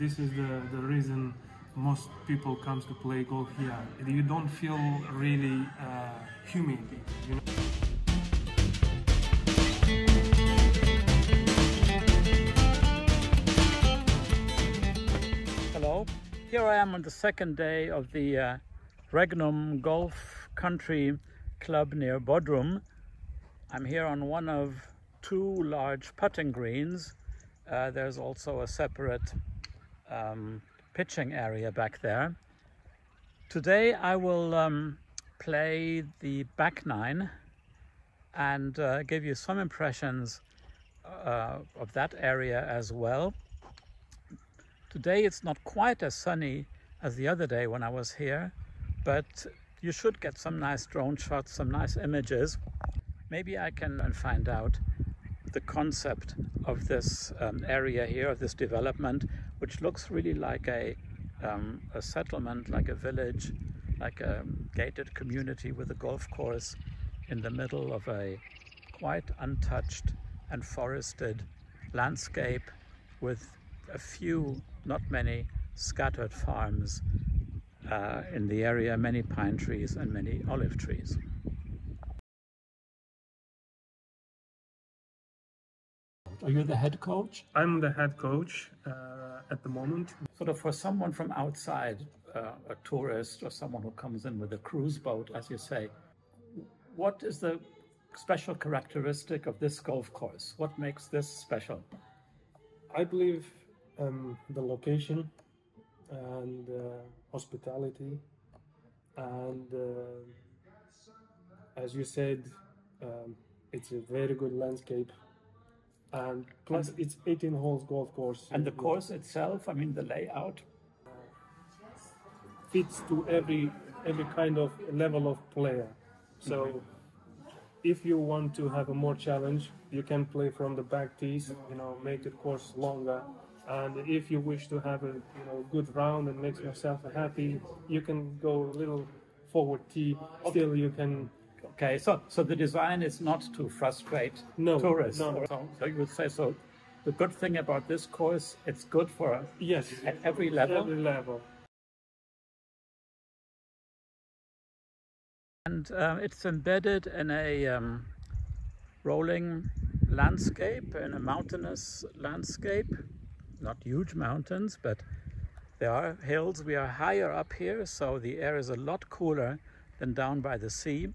this is the reason most people comes to play golf here. You don't feel really humid, you know? Hello, here I am on the second day of the Regnum Golf Country Club near Bodrum. I'm here on one of two large putting greens. There's also a separate pitching area back there. Today I will play the back nine and give you some impressions of that area as well. Today it's not quite as sunny as the other day when I was here, but you should get some nice drone shots, some nice images. Maybe I can find out the concept of this area here, of this development, which looks really like a settlement, like a village, like a gated community with a golf course in the middle of a quite untouched and forested landscape with a few, not many, scattered farms in the area, many pine trees and many olive trees. Are you the head coach? I'm the head coach at the moment. Sort of for someone from outside, a tourist or someone who comes in with a cruise boat, as you say, what is the special characteristic of this golf course? What makes this special? I believe the location and hospitality and, as you said, it's a very good landscape. And plus it's 18 holes golf course. And the course itself, I mean the layout? Fits to every kind of level of player. So if you want to have a more challenge, you can play from the back tees, you know, make the course longer. And if you wish to have a good round and make yourself happy, you can go a little forward tee, still you can. Okay, so the design is not to frustrate tourists. No, so you would say, so the good thing about this course, it's good for at every level. And it's embedded in a rolling landscape, in a mountainous landscape. Not huge mountains, but there are hills. We are higher up here, so the air is a lot cooler than down by the sea.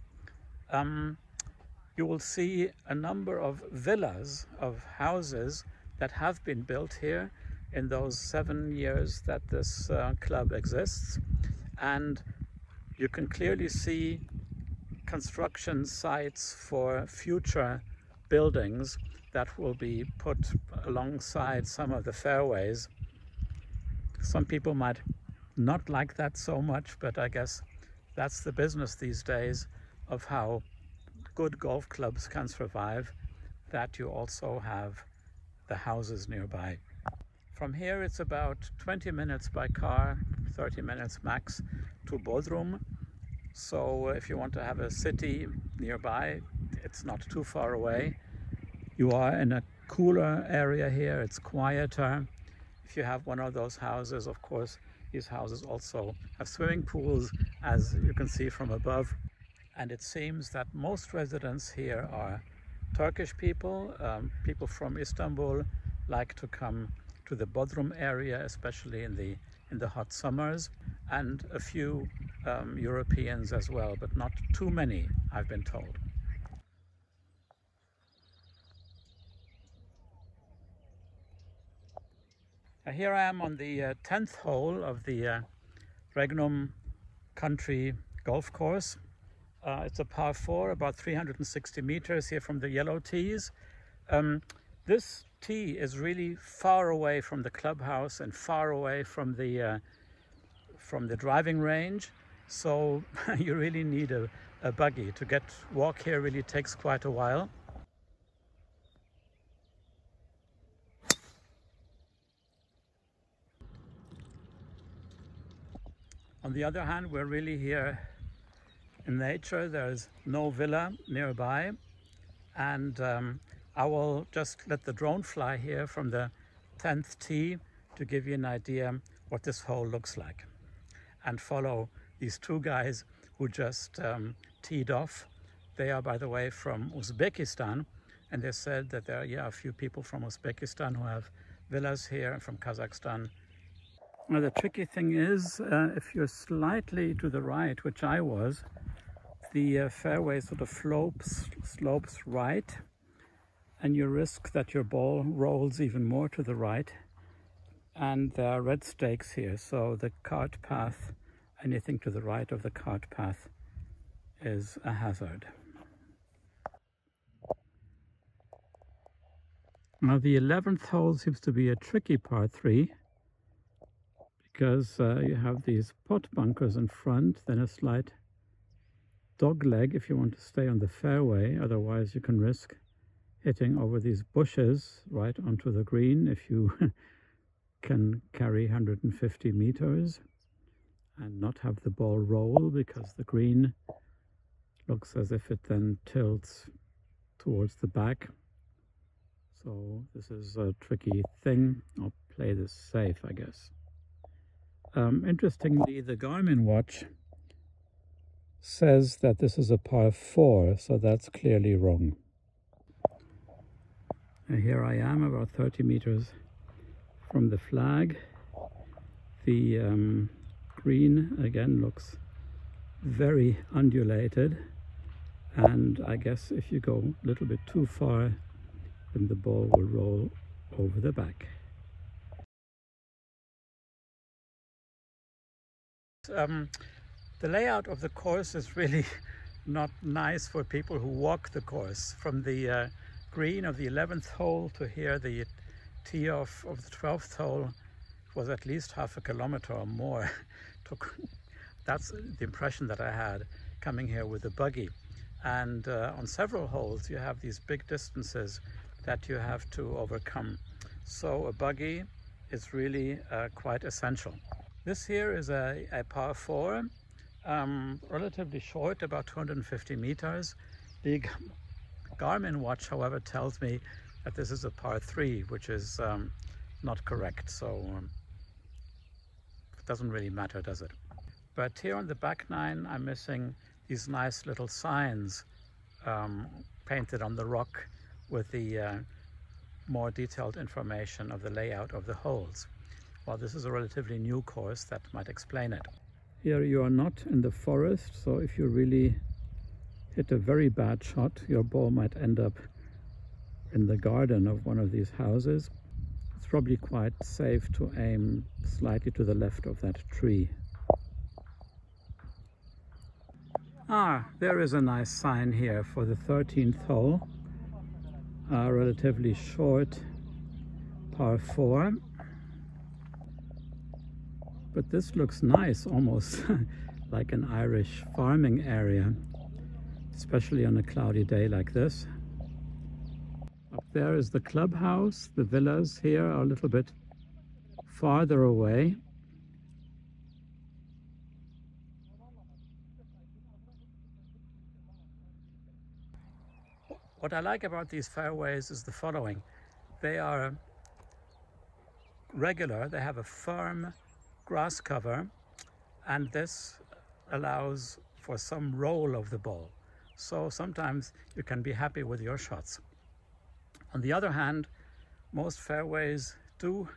You will see a number of villas, of houses that have been built here in those 7 years that this club exists, and you can clearly see construction sites for future buildings that will be put alongside some of the fairways. Some people might not like that so much, but I guess that's the business these days, of how good golf clubs can survive, that you also have the houses nearby. From here it's about 20 minutes by car, 30 minutes max, to Bodrum. So if you want to have a city nearby, it's not too far away. You are in a cooler area here, it's quieter. If you have one of those houses, of course, these houses also have swimming pools, as you can see from above. And it seems that most residents here are Turkish people. People from Istanbul like to come to the Bodrum area, especially in the hot summers, and a few Europeans as well, but not too many, I've been told. Here I am on the 10th hole of the Regnum Country Golf Course. It's a par 4, about 360 meters here from the yellow tees. This tee is really far away from the clubhouse and far away from the driving range. So you really need a buggy. To walk here really takes quite a while. On the other hand, we're really here in nature. There is no villa nearby, and I will just let the drone fly here from the 10th tee to give you an idea what this hole looks like, and follow these two guys who just teed off. They are, by the way, from Uzbekistan, and they said that there are a few people from Uzbekistan who have villas here and from Kazakhstan. Now the tricky thing is, if you're slightly to the right, which I was, the fairway sort of slopes right, and you risk that your ball rolls even more to the right, and there are red stakes here, so the cart path, anything to the right of the cart path is a hazard. Now the 11th hole seems to be a tricky par 3, because you have these pot bunkers in front, then a slight dogleg if you want to stay on the fairway, otherwise you can risk hitting over these bushes right onto the green if you can carry 150 meters and not have the ball roll, because the green looks as if it then tilts towards the back. So this is a tricky thing. I'll play this safe, I guess. Interestingly, the Garmin watch says that this is a par 4, so that's clearly wrong. And here I am, about 30 meters from the flag. The green again looks very undulated, and I guess if you go a little bit too far, then the ball will roll over the back. The layout of the course is really not nice for people who walk the course. From the green of the 11th hole to here, the tee off of the 12th hole, was at least half a kilometer or more. That's the impression that I had coming here with the buggy. And on several holes you have these big distances that you have to overcome. So a buggy is really quite essential. This here is a par 4, relatively short, about 250 meters. The Garmin watch, however, tells me that this is a par 3, which is not correct. So it doesn't really matter, does it? But here on the back nine, I'm missing these nice little signs painted on the rock with the more detailed information of the layout of the holes. Well, this is a relatively new course, that might explain it. Here you are not in the forest, so if you really hit a very bad shot, your ball might end up in the garden of one of these houses. It's probably quite safe to aim slightly to the left of that tree. Ah, there is a nice sign here for the 13th hole, a relatively short par 4. But this looks nice, almost like an Irish farming area, especially on a cloudy day like this. Up there is the clubhouse. The villas here are a little bit farther away. What I like about these fairways is the following. They are regular, they have a firm grass cover, and this allows for some roll of the ball. So sometimes you can be happy with your shots. On the other hand, most fairways do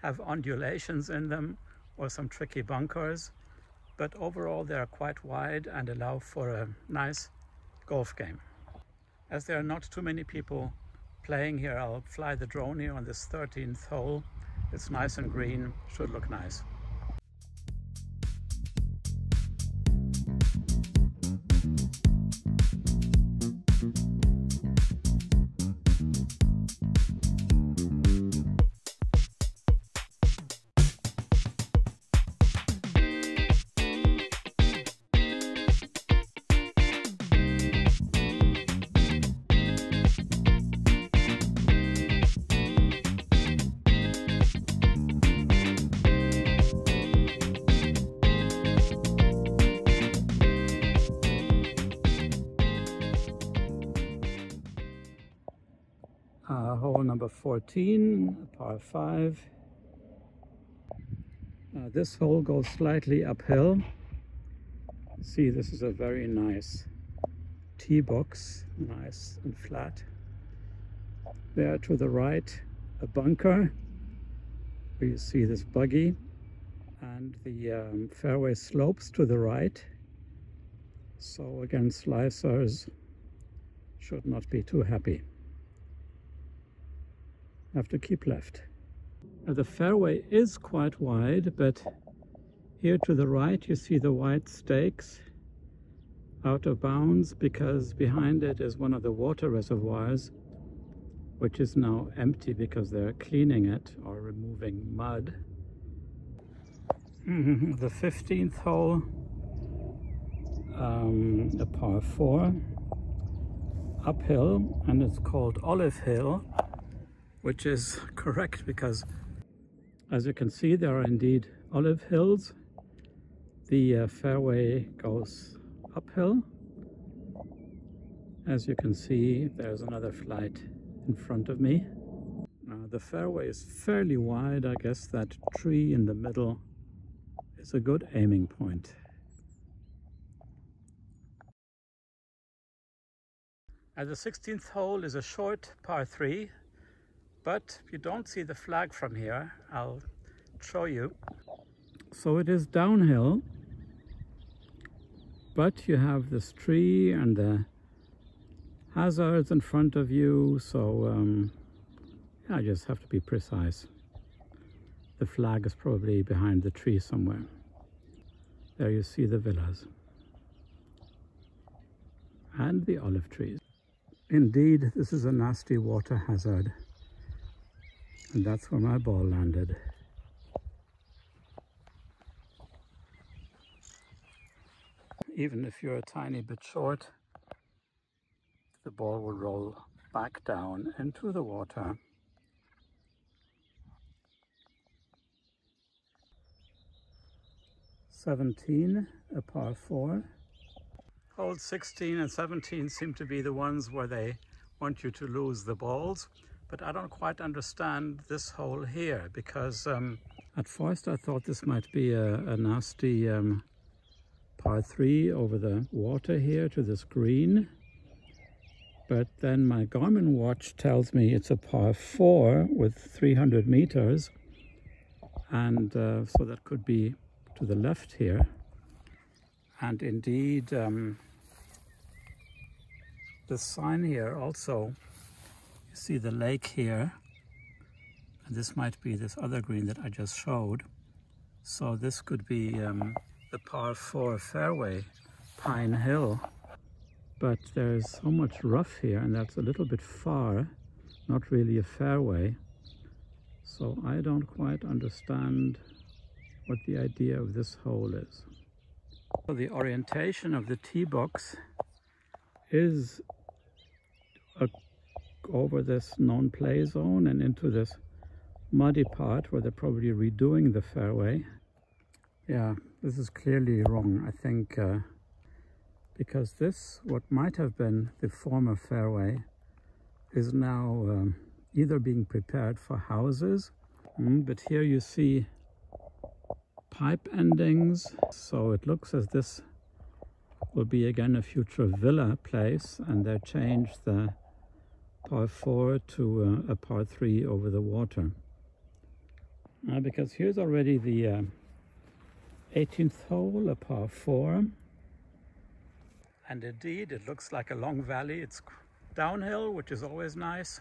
have undulations in them or some tricky bunkers, but overall they are quite wide and allow for a nice golf game. As there are not too many people playing here, I'll fly the drone here on this 13th hole. It's nice and green, should look nice. Hole number 14, par 5. This hole goes slightly uphill. See, this is a very nice tee box, nice and flat. There to the right, a bunker where you see this buggy, and the fairway slopes to the right. So again, slicers should not be too happy. Have to keep left. Now, the fairway is quite wide, but here to the right you see the white stakes, out of bounds, because behind it is one of the water reservoirs, which is now empty because they're cleaning it or removing mud. The 15th hole, a par 4, uphill, and it's called Olive Hill, which is correct because, as you can see, there are indeed olive hills. The fairway goes uphill. As you can see, there's another flight in front of me. The fairway is fairly wide. I guess that tree in the middle is a good aiming point. At the 16th hole is a short par 3, but you don't see the flag from here. I'll show you. So it is downhill, but you have this tree and the hazards in front of you, so I just have to be precise. The flag is probably behind the tree somewhere. There you see the villas and the olive trees. Indeed, this is a nasty water hazard, and that's where my ball landed. Even if you're a tiny bit short, the ball will roll back down into the water. A par 4. Holes 16 and 17 seem to be the ones where they want you to lose the balls, but I don't quite understand this hole here, because at first I thought this might be a nasty par 3 over the water here to this green, but then my Garmin watch tells me it's a par 4 with 300 meters, and so that could be to the left here. And indeed, the sign here also, you see the lake here, and this might be this other green that I just showed. So this could be the par 4 fairway, Pine Hill. But there's so much rough here, and that's a little bit far, not really a fairway. So I don't quite understand what the idea of this hole is. So the orientation of the tee box is over this non-play zone and into this muddy part where they're probably redoing the fairway. Yeah, this is clearly wrong, I think, because this, what might have been the former fairway, is now either being prepared for houses, but here you see pipe endings, so it looks as this will be again a future villa place, and they changed the par 4 to a par 3 over the water. Because here's already the 18th hole, a par 4, and indeed it looks like a long valley. It's downhill, which is always nice.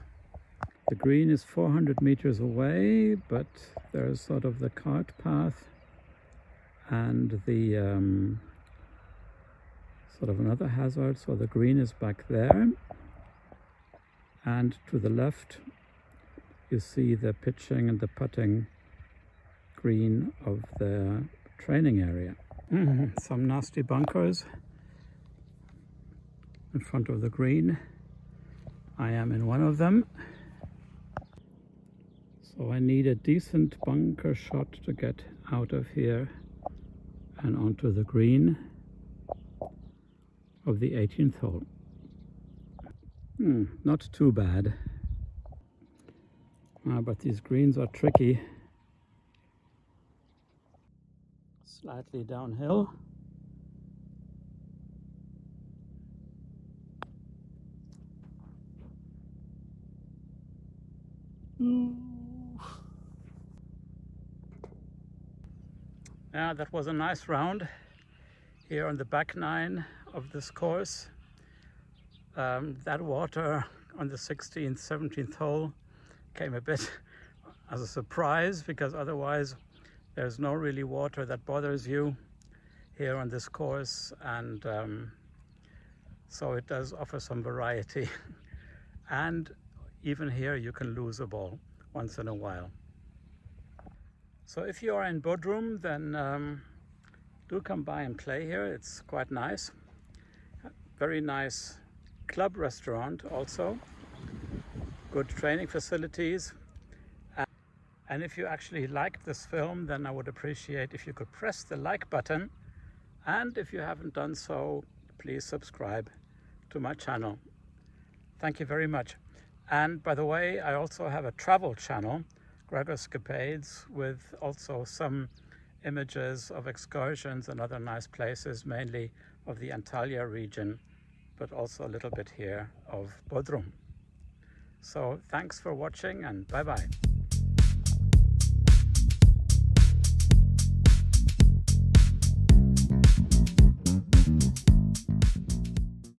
The green is 400 meters away, but there's sort of the cart path and the sort of another hazard, so the green is back there, and to the left you see the pitching and the putting green of the training area. Some nasty bunkers in front of the green. I am in one of them, so I need a decent bunker shot to get out of here and onto the green of the 18th hole. Not too bad, but these greens are tricky. slightly downhill. Yeah, that was a nice round here on the back nine of this course. That water on the 16th, 17th hole came a bit as a surprise, because otherwise there's no really water that bothers you here on this course, and so it does offer some variety. And even here you can lose a ball once in a while. So if you are in Bodrum, then do come by and play here. It's quite nice. Very nice club restaurant also. Good training facilities. And if you actually liked this film, then I would appreciate if you could press the like button. And if you haven't done so, please subscribe to my channel. Thank you very much. And by the way, I also have a travel channel, Gregor Scapades, with also some images of excursions and other nice places, mainly of the Antalya region, but also a little bit here of Bodrum. So thanks for watching, and bye-bye.